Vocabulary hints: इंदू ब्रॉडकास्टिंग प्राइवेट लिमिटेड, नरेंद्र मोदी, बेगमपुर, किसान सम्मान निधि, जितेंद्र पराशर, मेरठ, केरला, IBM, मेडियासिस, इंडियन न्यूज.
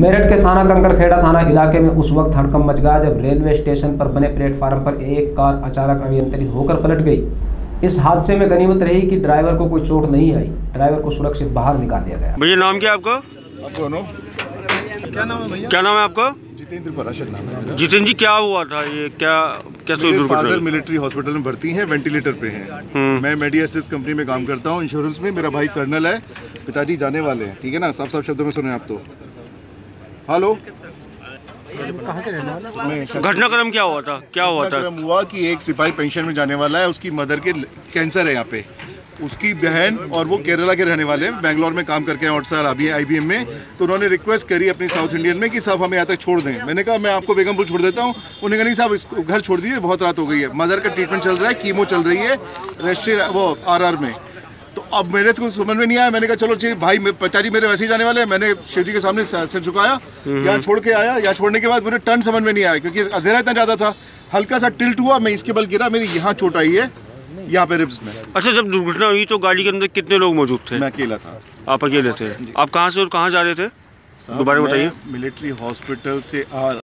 मेरठ के थाना कंकरखेड़ा थाना इलाके में उस वक्त हड़कंप मच गया जब रेलवे स्टेशन पर बने प्लेटफार्म पर एक कार अचानक अनियंत्रित होकर पलट गई। इस हादसे में गनीमत रही कि ड्राइवर को कोई चोट नहीं आई। ड्राइवर को सुरक्षित बाहर निकाल दिया गया। भैया नाम क्या आपका? क्या नाम है भैया? क्या नाम है आपका? जितेंद्र पराशर नाम है। जितेंद्र जी क्या हुआ था, ये क्या कैसे? फादर मिलिट्री हॉस्पिटल में भर्ती हैं, वेंटिलेटर पे हैं। मैं मेडियासिस कंपनी में काम करता हूँ, इंश्योरेंस में। मेरा भाई कर्नल है, पिताजी जाने वाले हैं। ठीक है ना, साफ साफ शब्दों में सुने आप तो। हेलो, घटनाक्रम क्या हुआ था? क्या हुआ था? हुआ कि एक सिपाही पेंशन में जाने वाला है, उसकी मदर के कैंसर है यहाँ पे, उसकी बहन, और वो केरला के रहने वाले हैं, बेंगलोर में काम करके हैं और सर अभी IBM में। तो उन्होंने रिक्वेस्ट करी अपनी साउथ इंडियन में कि साहब हमें यहाँ तक छोड़ दें। मैंने कहा मैं आपको बेगमपुर छोड़ देता हूँ। उन्होंने कहा नहीं साहब इसको घर छोड़ दीजिए, बहुत रात हो गई है, मदर का ट्रीटमेंट चल रहा है, कीमो चल रही है वो RR में। तो अब मेरे को समझ में नहीं आया, मैंने कहा चलो ठीक भाई, पिताजी मेरे वैसे ही जाने वाले हैं। मैंने शिवजी के सामने सिर झुकाया, यहाँ छोड़ के आया। यहाँ छोड़ने के बाद मुझे टर्न समझ में नहीं आया क्योंकि अंधेरा इतना ज़्यादा था, हल्का सा टिल्ट हुआ, मैं इसके बल गिरा, मेरी यहाँ चोट आई है, यहाँ पे रिब्स में। अच्छा, जब दुर्घटना हुई तो गाड़ी के अंदर कितने लोग मौजूद थे? मैं अकेला था। आप अकेले थे? आप कहाँ से और कहाँ जा रहे थे, दोबारा बताइए। मिलिट्री हॉस्पिटल से